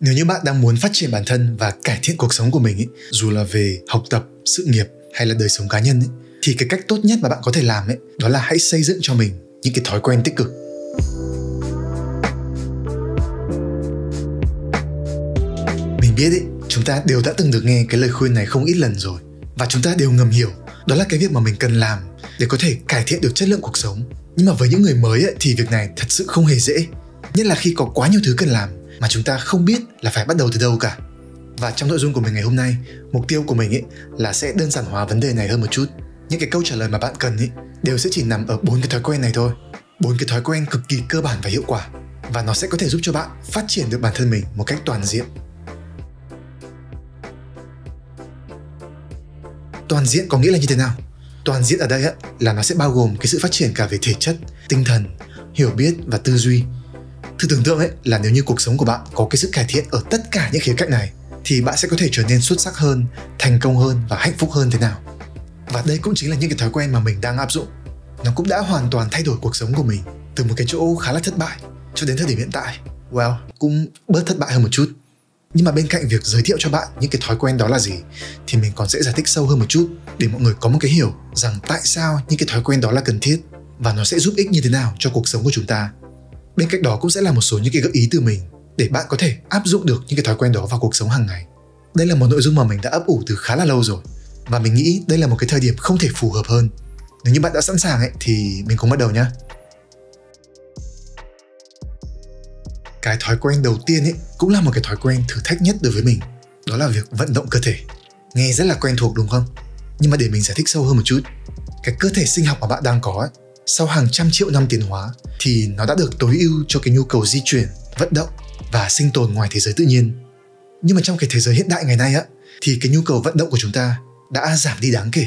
Nếu như bạn đang muốn phát triển bản thân và cải thiện cuộc sống của mình ấy, dù là về học tập, sự nghiệp hay là đời sống cá nhân ấy, thì cái cách tốt nhất mà bạn có thể làm ấy, đó là hãy xây dựng cho mình những cái thói quen tích cực. Mình biết ấy, chúng ta đều đã từng được nghe cái lời khuyên này không ít lần rồi, và chúng ta đều ngầm hiểu đó là cái việc mà mình cần làm để có thể cải thiện được chất lượng cuộc sống. Nhưng mà với những người mới ấy, thì việc này thật sự không hề dễ, nhất là khi có quá nhiều thứ cần làm mà chúng ta không biết là phải bắt đầu từ đâu cả. Và trong nội dung của mình ngày hôm nay, mục tiêu của mình ấy là sẽ đơn giản hóa vấn đề này hơn một chút. Những cái câu trả lời mà bạn cần ấy đều sẽ chỉ nằm ở 4 cái thói quen này thôi. 4 cái thói quen cực kỳ cơ bản và hiệu quả, và nó sẽ có thể giúp cho bạn phát triển được bản thân mình một cách toàn diện. Toàn diện có nghĩa là như thế nào? Toàn diện ở đây ấy, là nó sẽ bao gồm cái sự phát triển cả về thể chất, tinh thần, hiểu biết và tư duy. Thử tưởng tượng ấy, là nếu như cuộc sống của bạn có cái sự cải thiện ở tất cả những khía cạnh này thì bạn sẽ có thể trở nên xuất sắc hơn, thành công hơn và hạnh phúc hơn thế nào. Và đây cũng chính là những cái thói quen mà mình đang áp dụng. Nó cũng đã hoàn toàn thay đổi cuộc sống của mình từ một cái chỗ khá là thất bại cho đến thời điểm hiện tại. Well, cũng bớt thất bại hơn một chút. Nhưng mà bên cạnh việc giới thiệu cho bạn những cái thói quen đó là gì thì mình còn sẽ giải thích sâu hơn một chút để mọi người có một cái hiểu rằng tại sao những cái thói quen đó là cần thiết và nó sẽ giúp ích như thế nào cho cuộc sống của chúng ta. Bên cạnh đó cũng sẽ là một số những cái gợi ý từ mình để bạn có thể áp dụng được những cái thói quen đó vào cuộc sống hàng ngày. Đây là một nội dung mà mình đã ấp ủ từ khá là lâu rồi, và mình nghĩ đây là một cái thời điểm không thể phù hợp hơn. Nếu như bạn đã sẵn sàng ấy, thì mình cùng bắt đầu nhé. Cái thói quen đầu tiên ấy cũng là một cái thói quen thử thách nhất đối với mình, đó là việc vận động cơ thể. Nghe rất là quen thuộc đúng không? Nhưng mà để mình giải thích sâu hơn một chút. Cái cơ thể sinh học mà bạn đang có ấy, sau hàng trăm triệu năm tiến hóa thì nó đã được tối ưu cho cái nhu cầu di chuyển, vận động và sinh tồn ngoài thế giới tự nhiên. Nhưng mà trong cái thế giới hiện đại ngày nay á, thì cái nhu cầu vận động của chúng ta đã giảm đi đáng kể.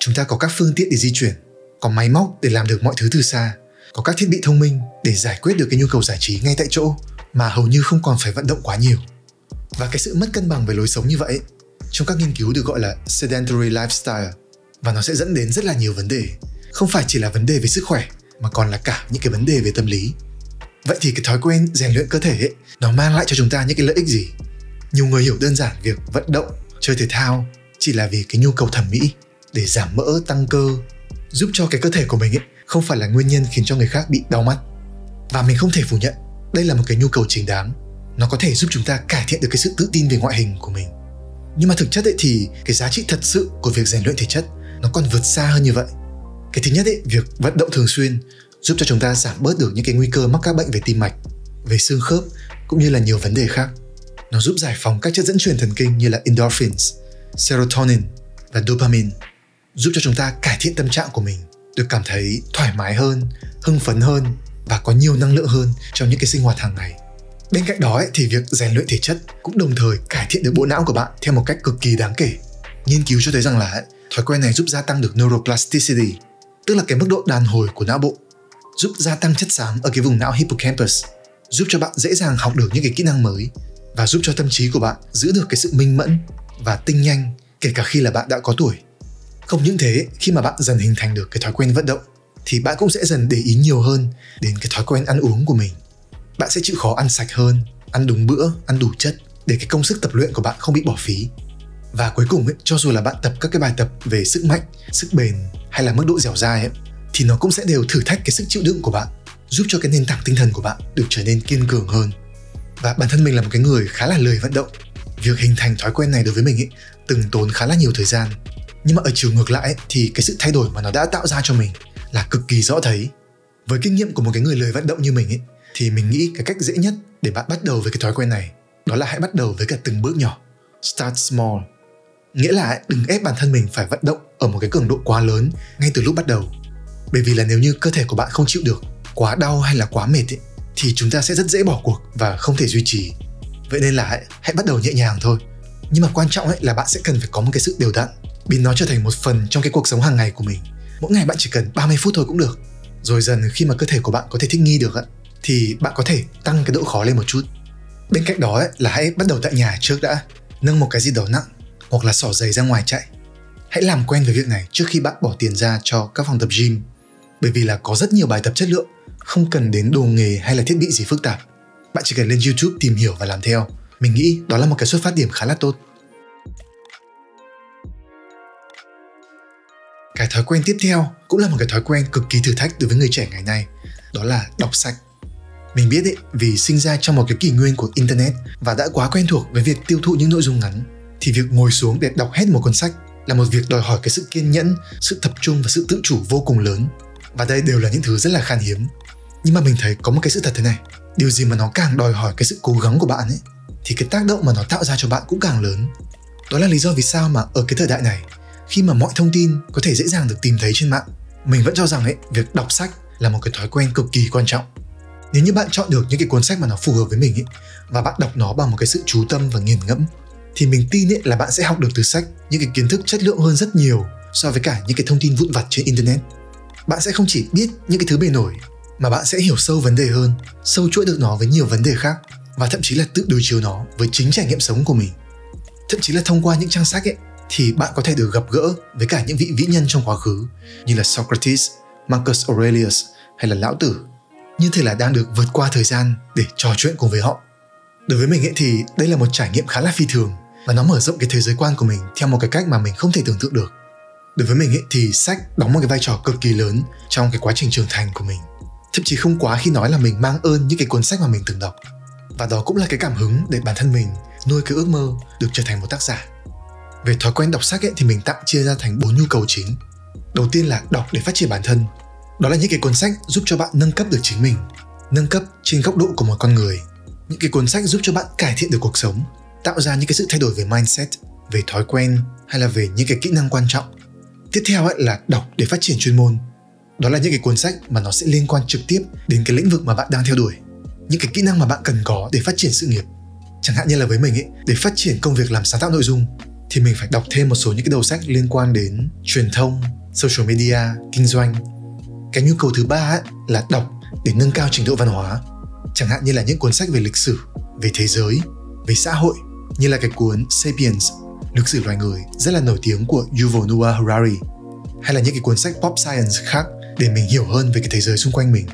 Chúng ta có các phương tiện để di chuyển, có máy móc để làm được mọi thứ từ xa, có các thiết bị thông minh để giải quyết được cái nhu cầu giải trí ngay tại chỗ mà hầu như không còn phải vận động quá nhiều. Và cái sự mất cân bằng về lối sống như vậy ấy, trong các nghiên cứu được gọi là sedentary lifestyle, và nó sẽ dẫn đến rất là nhiều vấn đề. Không phải chỉ là vấn đề về sức khỏe mà còn là cả những cái vấn đề về tâm lý. Vậy thì cái thói quen rèn luyện cơ thể ấy, nó mang lại cho chúng ta những cái lợi ích gì? Nhiều người hiểu đơn giản việc vận động, chơi thể thao chỉ là vì cái nhu cầu thẩm mỹ để giảm mỡ, tăng cơ, giúp cho cái cơ thể của mình ấy không phải là nguyên nhân khiến cho người khác bị đau mắt. Và mình không thể phủ nhận, đây là một cái nhu cầu chính đáng. Nó có thể giúp chúng ta cải thiện được cái sự tự tin về ngoại hình của mình. Nhưng mà thực chất ấy thì cái giá trị thật sự của việc rèn luyện thể chất nó còn vượt xa hơn như vậy. Cái thứ nhất ấy, việc vận động thường xuyên giúp cho chúng ta giảm bớt được những cái nguy cơ mắc các bệnh về tim mạch, về xương khớp cũng như là nhiều vấn đề khác. Nó giúp giải phóng các chất dẫn truyền thần kinh như là endorphins, serotonin và dopamine, giúp cho chúng ta cải thiện tâm trạng của mình, được cảm thấy thoải mái hơn, hưng phấn hơn và có nhiều năng lượng hơn trong những cái sinh hoạt hàng ngày. Bên cạnh đó ấy, thì việc rèn luyện thể chất cũng đồng thời cải thiện được bộ não của bạn theo một cách cực kỳ đáng kể. Nghiên cứu cho thấy rằng là thói quen này giúp gia tăng được neuroplasticity, tức là cái mức độ đàn hồi của não bộ, giúp gia tăng chất xám ở cái vùng não hippocampus, giúp cho bạn dễ dàng học được những cái kỹ năng mới và giúp cho tâm trí của bạn giữ được cái sự minh mẫn và tinh nhanh kể cả khi là bạn đã có tuổi. Không những thế, khi mà bạn dần hình thành được cái thói quen vận động thì bạn cũng sẽ dần để ý nhiều hơn đến cái thói quen ăn uống của mình. Bạn sẽ chịu khó ăn sạch hơn, ăn đúng bữa, ăn đủ chất để cái công sức tập luyện của bạn không bị bỏ phí. Và cuối cùng ấy, cho dù là bạn tập các cái bài tập về sức mạnh, sức bền hay là mức độ dẻo dai ấy, thì nó cũng sẽ đều thử thách cái sức chịu đựng của bạn, giúp cho cái nền tảng tinh thần của bạn được trở nên kiên cường hơn. Và bản thân mình là một cái người khá là lười vận động. Việc hình thành thói quen này đối với mình ấy, từng tốn khá là nhiều thời gian. Nhưng mà ở chiều ngược lại ấy, thì cái sự thay đổi mà nó đã tạo ra cho mình là cực kỳ rõ thấy. Với kinh nghiệm của một cái người lười vận động như mình ấy, thì mình nghĩ cái cách dễ nhất để bạn bắt đầu với cái thói quen này đó là hãy bắt đầu với cả từng bước nhỏ. Start small. Nghĩa là đừng ép bản thân mình phải vận động ở một cái cường độ quá lớn ngay từ lúc bắt đầu. Bởi vì là nếu như cơ thể của bạn không chịu được quá đau hay là quá mệt ấy, thì chúng ta sẽ rất dễ bỏ cuộc và không thể duy trì. Vậy nên là hãy bắt đầu nhẹ nhàng thôi. Nhưng mà quan trọng ấy là bạn sẽ cần phải có một cái sự đều đặn, biến nó trở thành một phần trong cái cuộc sống hàng ngày của mình. Mỗi ngày bạn chỉ cần 30 phút thôi cũng được. Rồi dần khi mà cơ thể của bạn có thể thích nghi được ấy, thì bạn có thể tăng cái độ khó lên một chút. Bên cạnh đó ấy, là hãy bắt đầu tại nhà trước đã. Nâng một cái gì đó nặng hoặc là xỏ giày ra ngoài chạy. Hãy làm quen với việc này trước khi bạn bỏ tiền ra cho các phòng tập gym, bởi vì là có rất nhiều bài tập chất lượng, không cần đến đồ nghề hay là thiết bị gì phức tạp. Bạn chỉ cần lên YouTube tìm hiểu và làm theo, Mình nghĩ đó là một cái xuất phát điểm khá là tốt. Cái thói quen tiếp theo cũng là một cái thói quen cực kỳ thử thách đối với người trẻ ngày nay, đó là đọc sách. Mình biết đấy, vì sinh ra trong một cái kỷ nguyên của Internet và đã quá quen thuộc với việc tiêu thụ những nội dung ngắn, thì việc ngồi xuống để đọc hết một cuốn sách là một việc đòi hỏi cái sự kiên nhẫn, sự tập trung và sự tự chủ vô cùng lớn. Và đây đều là những thứ rất là khan hiếm. Nhưng mà mình thấy có một cái sự thật thế này, điều gì mà nó càng đòi hỏi cái sự cố gắng của bạn ấy, thì cái tác động mà nó tạo ra cho bạn cũng càng lớn. Đó là lý do vì sao mà ở cái thời đại này, khi mà mọi thông tin có thể dễ dàng được tìm thấy trên mạng, mình vẫn cho rằng việc đọc sách là một cái thói quen cực kỳ quan trọng. Nếu như bạn chọn được những cái cuốn sách mà nó phù hợp với mình và bạn đọc nó bằng một cái sự chú tâm và nghiền ngẫm, thì mình tin là bạn sẽ học được từ sách những cái kiến thức chất lượng hơn rất nhiều so với cả những cái thông tin vụn vặt trên Internet. Bạn sẽ không chỉ biết những cái thứ bề nổi, mà bạn sẽ hiểu sâu vấn đề hơn, sâu chuỗi được nó với nhiều vấn đề khác, và thậm chí là tự đối chiếu nó với chính trải nghiệm sống của mình. Thậm chí là thông qua những trang sách thì bạn có thể được gặp gỡ với cả những vị vĩ nhân trong quá khứ như là Socrates, Marcus Aurelius hay là Lão Tử. Như thế là đang được vượt qua thời gian để trò chuyện cùng với họ. Đối với mình thì đây là một trải nghiệm khá là phi thường và nó mở rộng cái thế giới quan của mình theo một cái cách mà mình không thể tưởng tượng được. Đối với mình thì sách đóng một cái vai trò cực kỳ lớn trong cái quá trình trưởng thành của mình. Thậm chí không quá khi nói là mình mang ơn những cái cuốn sách mà mình từng đọc. Và đó cũng là cái cảm hứng để bản thân mình nuôi cái ước mơ được trở thành một tác giả. Về thói quen đọc sách thì mình tạm chia ra thành 4 nhu cầu chính. Đầu tiên là đọc để phát triển bản thân. Đó là những cái cuốn sách giúp cho bạn nâng cấp được chính mình, nâng cấp trên góc độ của một con người. Những cái cuốn sách giúp cho bạn cải thiện được cuộc sống, tạo ra những cái sự thay đổi về mindset, về thói quen hay là về những cái kỹ năng quan trọng. Tiếp theo là đọc để phát triển chuyên môn. Đó là những cái cuốn sách mà nó sẽ liên quan trực tiếp đến cái lĩnh vực mà bạn đang theo đuổi, những cái kỹ năng mà bạn cần có để phát triển sự nghiệp. Chẳng hạn như là với mình để phát triển công việc làm sáng tạo nội dung thì mình phải đọc thêm một số những cái đầu sách liên quan đến truyền thông, social media, kinh doanh. Cái nhu cầu thứ ba là đọc để nâng cao trình độ văn hóa. Chẳng hạn như là những cuốn sách về lịch sử, về thế giới, về xã hội như là cái cuốn Sapiens, lịch sử loài người rất là nổi tiếng của Yuval Noah Harari, hay là những cái cuốn sách pop science khác để mình hiểu hơn về cái thế giới xung quanh mình.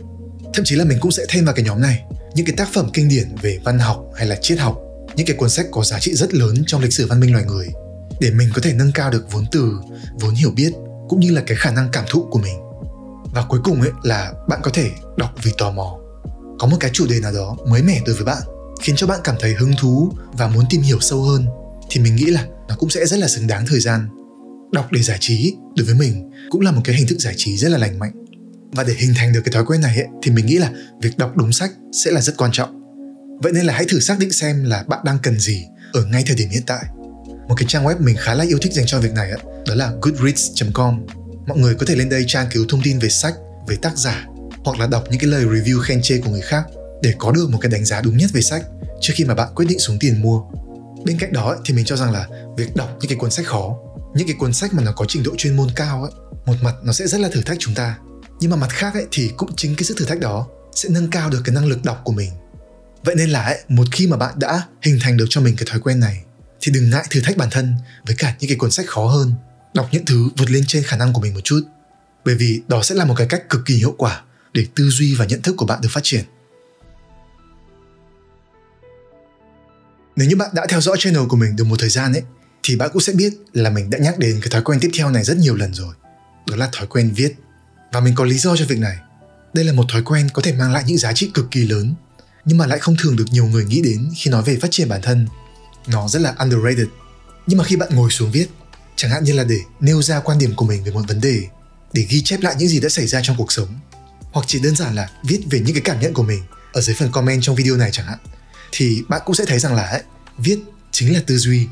Thậm chí là mình cũng sẽ thêm vào cái nhóm này những cái tác phẩm kinh điển về văn học hay là triết học, những cái cuốn sách có giá trị rất lớn trong lịch sử văn minh loài người, để mình có thể nâng cao được vốn từ, vốn hiểu biết cũng như là cái khả năng cảm thụ của mình. Và cuối cùng là bạn có thể đọc vì tò mò. Có một cái chủ đề nào đó mới mẻ đối với bạn, khiến cho bạn cảm thấy hứng thú và muốn tìm hiểu sâu hơn, thì mình nghĩ là nó cũng sẽ rất là xứng đáng thời gian. Đọc để giải trí đối với mình cũng là một cái hình thức giải trí rất là lành mạnh. Và để hình thành được cái thói quen này thì mình nghĩ là việc đọc đúng sách sẽ là rất quan trọng. Vậy nên là hãy thử xác định xem là bạn đang cần gì ở ngay thời điểm hiện tại. Một cái trang web mình khá là yêu thích dành cho việc này đó là goodreads.com. Mọi người có thể lên đây tra cứu thông tin về sách, về tác giả, hoặc là đọc những cái lời review khen chê của người khác để có được một cái đánh giá đúng nhất về sách trước khi mà bạn quyết định xuống tiền mua. Bên cạnh đó thì mình cho rằng là việc đọc những cái cuốn sách khó, những cái cuốn sách mà nó có trình độ chuyên môn cao một mặt nó sẽ rất là thử thách chúng ta, nhưng mà mặt khác thì cũng chính cái sự thử thách đó sẽ nâng cao được cái năng lực đọc của mình. Vậy nên là một khi mà bạn đã hình thành được cho mình cái thói quen này thì đừng ngại thử thách bản thân với cả những cái cuốn sách khó hơn, đọc những thứ vượt lên trên khả năng của mình một chút, bởi vì đó sẽ là một cái cách cực kỳ hiệu quả để tư duy và nhận thức của bạn được phát triển. Nếu như bạn đã theo dõi channel của mình được một thời gian thì bạn cũng sẽ biết là mình đã nhắc đến cái thói quen tiếp theo này rất nhiều lần rồi. Đó là thói quen viết. Và mình có lý do cho việc này. Đây là một thói quen có thể mang lại những giá trị cực kỳ lớn, nhưng mà lại không thường được nhiều người nghĩ đến khi nói về phát triển bản thân. Nó rất là underrated. Nhưng mà khi bạn ngồi xuống viết, chẳng hạn như là để nêu ra quan điểm của mình về một vấn đề, để ghi chép lại những gì đã xảy ra trong cuộc sống, hoặc chỉ đơn giản là viết về những cái cảm nhận của mình ở dưới phần comment trong video này chẳng hạn, thì bạn cũng sẽ thấy rằng là viết chính là tư duy.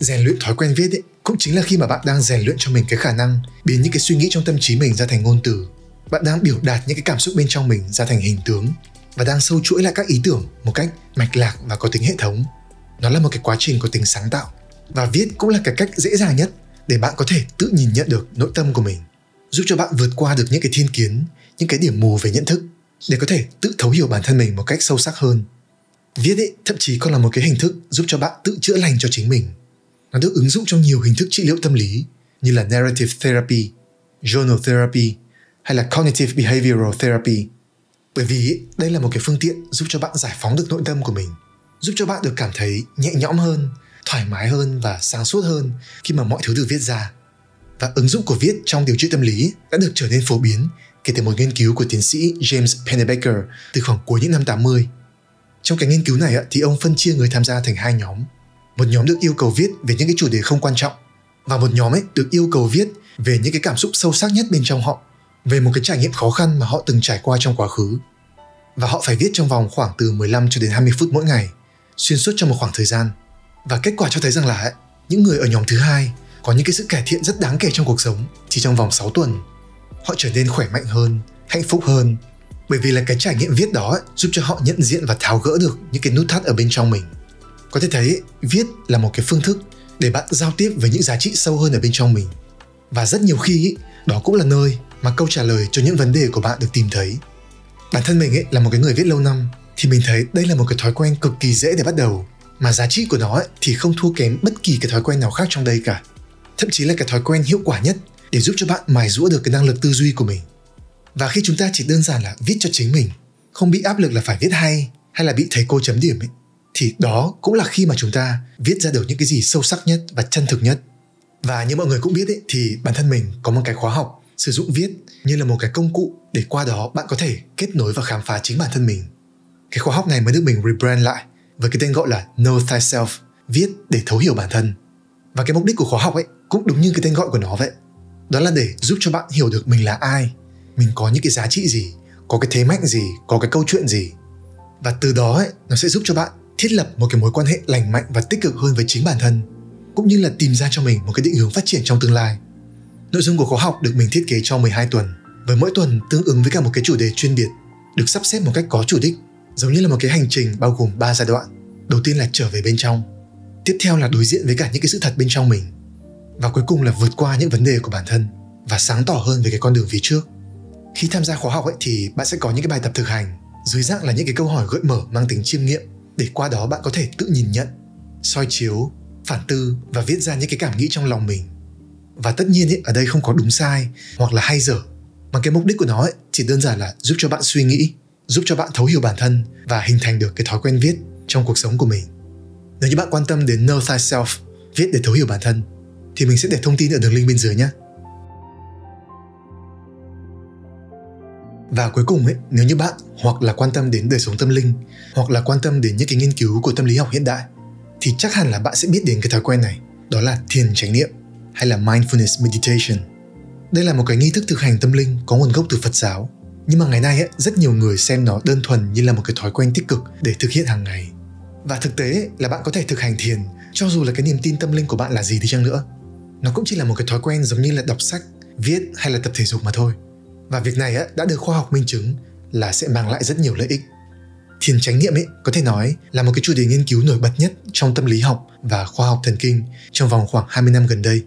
Rèn luyện thói quen viết cũng chính là khi mà bạn đang rèn luyện cho mình cái khả năng biến những cái suy nghĩ trong tâm trí mình ra thành ngôn từ. Bạn đang biểu đạt những cái cảm xúc bên trong mình ra thành hình tướng và đang sâu chuỗi lại các ý tưởng một cách mạch lạc và có tính hệ thống. Nó là một cái quá trình có tính sáng tạo, và viết cũng là cái cách dễ dàng nhất để bạn có thể tự nhìn nhận được nội tâm của mình, giúp cho bạn vượt qua được những cái thiên kiến, những cái điểm mù về nhận thức để có thể tự thấu hiểu bản thân mình một cách sâu sắc hơn. Viết thậm chí còn là một cái hình thức giúp cho bạn tự chữa lành cho chính mình. Nó được ứng dụng trong nhiều hình thức trị liệu tâm lý như là narrative therapy, journal therapy hay là cognitive behavioral therapy. Bởi vì đây là một cái phương tiện giúp cho bạn giải phóng được nội tâm của mình, giúp cho bạn được cảm thấy nhẹ nhõm hơn, thoải mái hơn và sáng suốt hơn khi mà mọi thứ được viết ra. Và ứng dụng của viết trong điều trị tâm lý đã được trở nên phổ biến kể từ một nghiên cứu của tiến sĩ James Pennebaker từ khoảng cuối những năm 80. Trong cái nghiên cứu này thì ông phân chia người tham gia thành hai nhóm. Một nhóm được yêu cầu viết về những cái chủ đề không quan trọng, và một nhóm ấy được yêu cầu viết về những cái cảm xúc sâu sắc nhất bên trong họ, về một cái trải nghiệm khó khăn mà họ từng trải qua trong quá khứ. Và họ phải viết trong vòng khoảng từ 15 cho đến 20 phút mỗi ngày, xuyên suốt trong một khoảng thời gian. Và kết quả cho thấy rằng là những người ở nhóm thứ hai có những cái sự cải thiện rất đáng kể trong cuộc sống chỉ trong vòng 6 tuần. Họ trở nên khỏe mạnh hơn, hạnh phúc hơn, bởi vì là cái trải nghiệm viết đó giúp cho họ nhận diện và tháo gỡ được những cái nút thắt ở bên trong mình. Có thể thấy viết là một cái phương thức để bạn giao tiếp với những giá trị sâu hơn ở bên trong mình. Và rất nhiều khi đó cũng là nơi mà câu trả lời cho những vấn đề của bạn được tìm thấy. Bản thân mình ấy, là một cái người viết lâu năm thì mình thấy đây là một cái thói quen cực kỳ dễ để bắt đầu, mà giá trị của nó ấy, thì không thua kém bất kỳ cái thói quen nào khác trong đây cả. Thậm chí là cái thói quen hiệu quả nhất để giúp cho bạn mài giũa được cái năng lực tư duy của mình. Và khi chúng ta chỉ đơn giản là viết cho chính mình, không bị áp lực là phải viết hay là bị thầy cô chấm điểm ấy, thì đó cũng là khi mà chúng ta viết ra được những cái gì sâu sắc nhất và chân thực nhất. Và như mọi người cũng biết ấy, thì bản thân mình có một cái khóa học sử dụng viết như là một cái công cụ để qua đó bạn có thể kết nối và khám phá chính bản thân mình. Cái khóa học này mới được mình rebrand lại với cái tên gọi là Know Thyself, viết để thấu hiểu bản thân. Và cái mục đích của khóa học ấy cũng đúng như cái tên gọi của nó vậy. Đó là để giúp cho bạn hiểu được mình là ai, mình có những cái giá trị gì, có cái thế mạnh gì, có cái câu chuyện gì. Và từ đó ấy, nó sẽ giúp cho bạn thiết lập một cái mối quan hệ lành mạnh và tích cực hơn với chính bản thân, cũng như là tìm ra cho mình một cái định hướng phát triển trong tương lai. Nội dung của khóa học được mình thiết kế cho 12 tuần, với mỗi tuần tương ứng với cả một cái chủ đề chuyên biệt, được sắp xếp một cách có chủ đích, giống như là một cái hành trình bao gồm 3 giai đoạn. Đầu tiên là trở về bên trong, tiếp theo là đối diện với cả những cái sự thật bên trong mình, và cuối cùng là vượt qua những vấn đề của bản thân và sáng tỏ hơn về cái con đường phía trước. Khi tham gia khóa học ấy thì bạn sẽ có những cái bài tập thực hành dưới dạng là những cái câu hỏi gợi mở mang tính chiêm nghiệm, để qua đó bạn có thể tự nhìn nhận, soi chiếu, phản tư và viết ra những cái cảm nghĩ trong lòng mình. Và tất nhiên ấy, ở đây không có đúng sai hoặc là hay dở, mà cái mục đích của nó ấy, chỉ đơn giản là giúp cho bạn suy nghĩ, giúp cho bạn thấu hiểu bản thân và hình thành được cái thói quen viết trong cuộc sống của mình. Nếu như bạn quan tâm đến Know Thyself, viết để thấu hiểu bản thân, thì mình sẽ để thông tin ở đường link bên dưới nhé. Và cuối cùng ấy, nếu như bạn hoặc là quan tâm đến đời sống tâm linh, hoặc là quan tâm đến những cái nghiên cứu của tâm lý học hiện đại, thì chắc hẳn là bạn sẽ biết đến cái thói quen này, đó là thiền chánh niệm hay là mindfulness meditation. Đây là một cái nghi thức thực hành tâm linh có nguồn gốc từ Phật giáo, nhưng mà ngày nay ấy, rất nhiều người xem nó đơn thuần như là một cái thói quen tích cực để thực hiện hàng ngày. Và thực tế ấy, là bạn có thể thực hành thiền cho dù là cái niềm tin tâm linh của bạn là gì đi chăng nữa. Nó cũng chỉ là một cái thói quen giống như là đọc sách, viết hay là tập thể dục mà thôi. Và việc này ấy, đã được khoa học minh chứng là sẽ mang lại rất nhiều lợi ích. Thiền chánh niệm ấy có thể nói là một cái chủ đề nghiên cứu nổi bật nhất trong tâm lý học và khoa học thần kinh trong vòng khoảng 20 năm gần đây.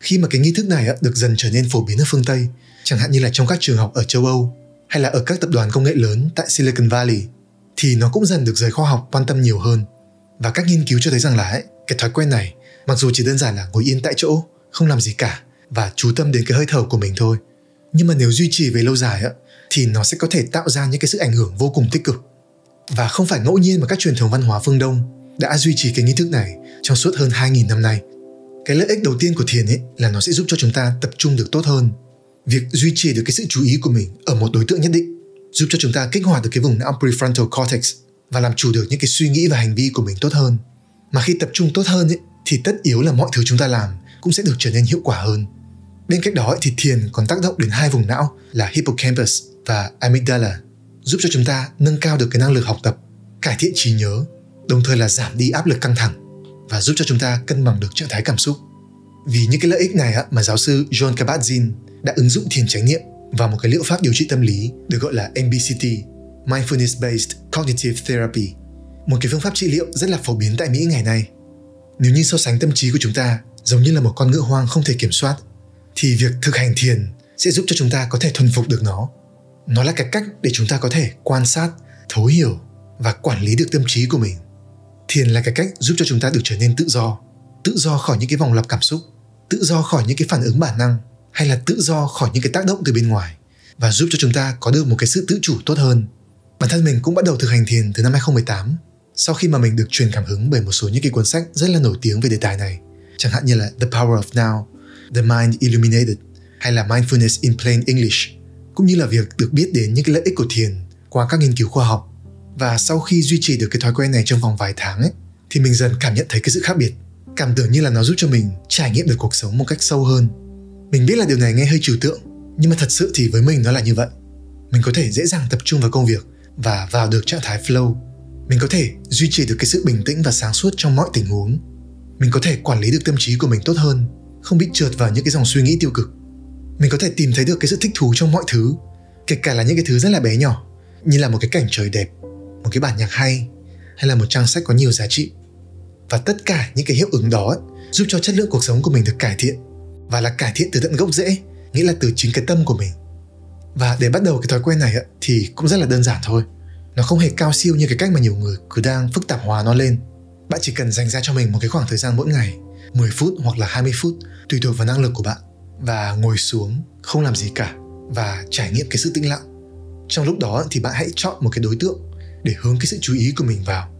Khi mà cái nghi thức này được dần trở nên phổ biến ở phương Tây, chẳng hạn như là trong các trường học ở châu Âu hay là ở các tập đoàn công nghệ lớn tại Silicon Valley, thì nó cũng dần được giới khoa học quan tâm nhiều hơn. Và các nghiên cứu cho thấy rằng là cái thói quen này, mặc dù chỉ đơn giản là ngồi yên tại chỗ, không làm gì cả và chú tâm đến cái hơi thở của mình thôi, nhưng mà nếu duy trì về lâu dài thì nó sẽ có thể tạo ra những cái sự ảnh hưởng vô cùng tích cực. Và không phải ngẫu nhiên mà các truyền thống văn hóa phương Đông đã duy trì cái nghi thức này trong suốt hơn 2.000 năm nay. Cái lợi ích đầu tiên của thiền là nó sẽ giúp cho chúng ta tập trung được tốt hơn. Việc duy trì được cái sự chú ý của mình ở một đối tượng nhất định giúp cho chúng ta kích hoạt được cái vùng não prefrontal cortex và làm chủ được những cái suy nghĩ và hành vi của mình tốt hơn. Mà khi tập trung tốt hơn thì tất yếu là mọi thứ chúng ta làm cũng sẽ được trở nên hiệu quả hơn. Bên cạnh đó thì thiền còn tác động đến hai vùng não là hippocampus và amygdala, giúp cho chúng ta nâng cao được cái năng lực học tập, cải thiện trí nhớ, đồng thời là giảm đi áp lực căng thẳng và giúp cho chúng ta cân bằng được trạng thái cảm xúc. Vì những cái lợi ích này mà giáo sư John Kabat-Zinn đã ứng dụng thiền chánh niệm vào một cái liệu pháp điều trị tâm lý được gọi là MBCT, Mindfulness-Based Cognitive Therapy, một cái phương pháp trị liệu rất là phổ biến tại Mỹ ngày nay. Nếu như so sánh tâm trí của chúng ta giống như là một con ngựa hoang không thể kiểm soát, thì việc thực hành thiền sẽ giúp cho chúng ta có thể thuần phục được nó. Nó là cái cách để chúng ta có thể quan sát, thấu hiểu và quản lý được tâm trí của mình. Thiền là cái cách giúp cho chúng ta được trở nên tự do khỏi những cái vòng lặp cảm xúc, tự do khỏi những cái phản ứng bản năng, hay là tự do khỏi những cái tác động từ bên ngoài, và giúp cho chúng ta có được một cái sự tự chủ tốt hơn. Bản thân mình cũng bắt đầu thực hành thiền từ năm 2018 sau khi mà mình được truyền cảm hứng bởi một số những cái cuốn sách rất là nổi tiếng về đề tài này, chẳng hạn như là The Power of Now, The Mind Illuminated hay là Mindfulness in Plain English, cũng như là việc được biết đến những cái lợi ích của thiền qua các nghiên cứu khoa học. Và sau khi duy trì được cái thói quen này trong vòng vài tháng ấy, thì mình dần cảm nhận thấy cái sự khác biệt, cảm tưởng như là nó giúp cho mình trải nghiệm được cuộc sống một cách sâu hơn. Mình biết là điều này nghe hơi trừu tượng, nhưng mà thật sự thì với mình nó là như vậy. Mình có thể dễ dàng tập trung vào công việc và vào được trạng thái flow. Mình có thể duy trì được cái sự bình tĩnh và sáng suốt trong mọi tình huống. Mình có thể quản lý được tâm trí của mình tốt hơn, không bị trượt vào những cái dòng suy nghĩ tiêu cực. Mình có thể tìm thấy được cái sự thích thú trong mọi thứ, kể cả là những cái thứ rất là bé nhỏ, như là một cái cảnh trời đẹp, một cái bản nhạc hay là một trang sách có nhiều giá trị. Và tất cả những cái hiệu ứng đó ấy, giúp cho chất lượng cuộc sống của mình được cải thiện, và là cải thiện từ tận gốc rễ, nghĩa là từ chính cái tâm của mình. Và để bắt đầu cái thói quen này ấy, thì cũng rất là đơn giản thôi. Nó không hề cao siêu như cái cách mà nhiều người cứ đang phức tạp hóa nó lên. Bạn chỉ cần dành ra cho mình một cái khoảng thời gian mỗi ngày, 10 phút hoặc là 20 phút, tùy thuộc vào năng lực của bạn, và ngồi xuống, không làm gì cả, và trải nghiệm cái sự tĩnh lặng. Trong lúc đó thì bạn hãy chọn một cái đối tượng để hướng cái sự chú ý của mình vào.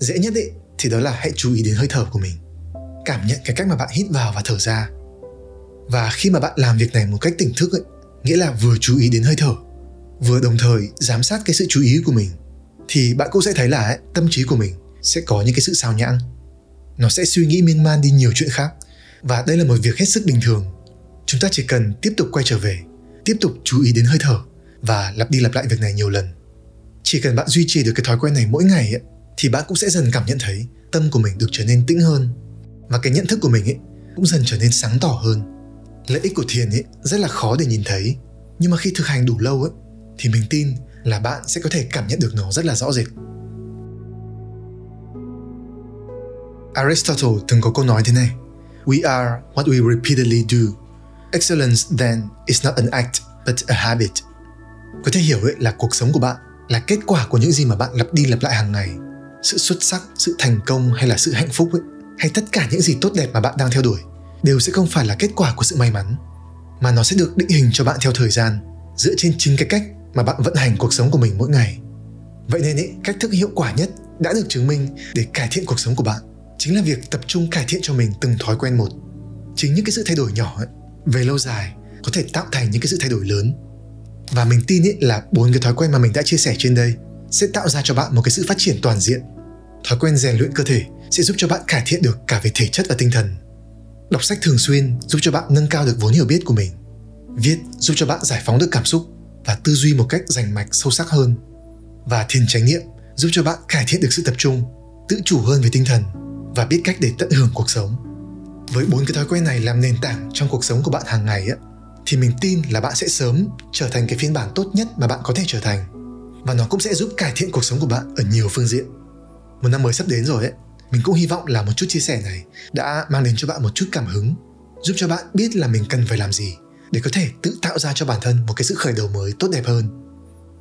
Dễ nhất ấy, thì đó là hãy chú ý đến hơi thở của mình, cảm nhận cái cách mà bạn hít vào và thở ra. Và khi mà bạn làm việc này một cách tỉnh thức ấy, nghĩa là vừa chú ý đến hơi thở, vừa đồng thời giám sát cái sự chú ý của mình, thì bạn cũng sẽ thấy là ấy, tâm trí của mình sẽ có những cái sự xao nhãng. Nó sẽ suy nghĩ miên man đi nhiều chuyện khác. Và đây là một việc hết sức bình thường. Chúng ta chỉ cần tiếp tục quay trở về, tiếp tục chú ý đến hơi thở, và lặp đi lặp lại việc này nhiều lần. Chỉ cần bạn duy trì được cái thói quen này mỗi ngày ấy, thì bạn cũng sẽ dần cảm nhận thấy tâm của mình được trở nên tĩnh hơn, và cái nhận thức của mình ấy cũng dần trở nên sáng tỏ hơn. Lợi ích của thiền ấy rất là khó để nhìn thấy, nhưng mà khi thực hành đủ lâu ấy, thì mình tin là bạn sẽ có thể cảm nhận được nó rất là rõ rệt. Aristotle từng có câu nói thế này: "We are what we repeatedly do. Excellence then is not an act but a habit." Có thể hiểu ấy là cuộc sống của bạn là kết quả của những gì mà bạn lặp đi lặp lại hàng ngày. Sự xuất sắc, sự thành công hay là sự hạnh phúc ấy, hay tất cả những gì tốt đẹp mà bạn đang theo đuổi, đều sẽ không phải là kết quả của sự may mắn, mà nó sẽ được định hình cho bạn theo thời gian, dựa trên chính cái cách mà bạn vận hành cuộc sống của mình mỗi ngày. Vậy nên ấy, cách thức hiệu quả nhất đã được chứng minh để cải thiện cuộc sống của bạn chính là việc tập trung cải thiện cho mình từng thói quen một. Chính những cái sự thay đổi nhỏ ấy, về lâu dài có thể tạo thành những cái sự thay đổi lớn. Và mình tin ấy là 4 cái thói quen mà mình đã chia sẻ trên đây sẽ tạo ra cho bạn một cái sự phát triển toàn diện. Thói quen rèn luyện cơ thể sẽ giúp cho bạn cải thiện được cả về thể chất và tinh thần. Đọc sách thường xuyên giúp cho bạn nâng cao được vốn hiểu biết của mình. Viết giúp cho bạn giải phóng được cảm xúc và tư duy một cách rành mạch sâu sắc hơn. Và thiền chánh niệm giúp cho bạn cải thiện được sự tập trung, tự chủ hơn về tinh thần và biết cách để tận hưởng cuộc sống. Với 4 cái thói quen này làm nền tảng trong cuộc sống của bạn hàng ngày ấy, thì mình tin là bạn sẽ sớm trở thành cái phiên bản tốt nhất mà bạn có thể trở thành. Và nó cũng sẽ giúp cải thiện cuộc sống của bạn ở nhiều phương diện. Một năm mới sắp đến rồi ấy, mình cũng hy vọng là một chút chia sẻ này đã mang đến cho bạn một chút cảm hứng, giúp cho bạn biết là mình cần phải làm gì để có thể tự tạo ra cho bản thân một cái sự khởi đầu mới tốt đẹp hơn.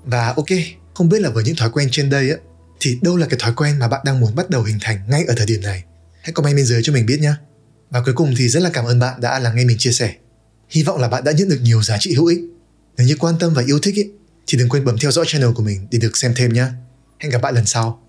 Và ok, không biết là với những thói quen trên đây ấy, thì đâu là cái thói quen mà bạn đang muốn bắt đầu hình thành ngay ở thời điểm này? Hãy comment bên dưới cho mình biết nhé. Và cuối cùng thì rất là cảm ơn bạn đã lắng nghe mình chia sẻ. Hy vọng là bạn đã nhận được nhiều giá trị hữu ích. Nếu như quan tâm và yêu thích ấy, thì đừng quên bấm theo dõi channel của mình để được xem thêm nhé. Hẹn gặp bạn lần sau.